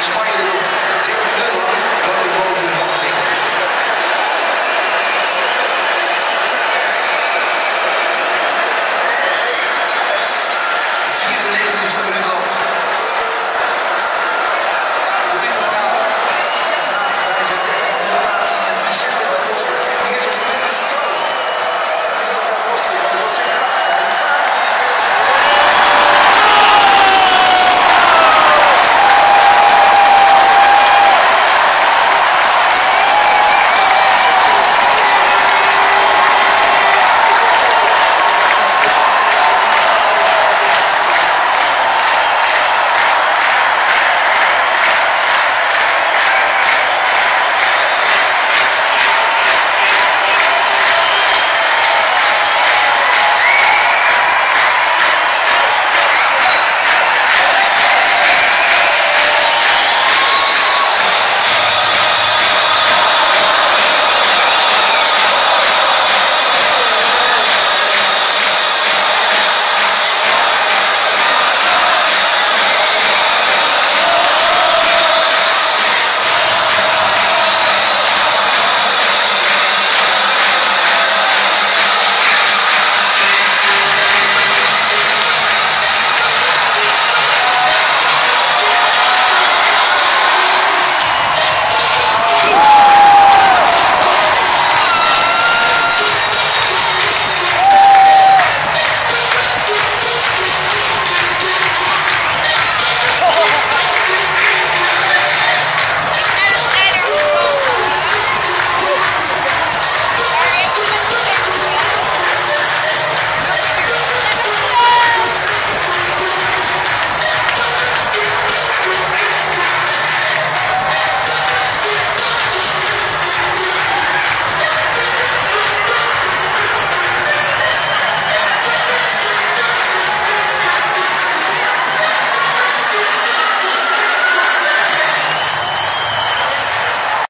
Spite a little, see a little